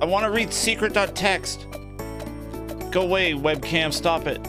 I want to read secret.txt. Go away, webcam. Stop it.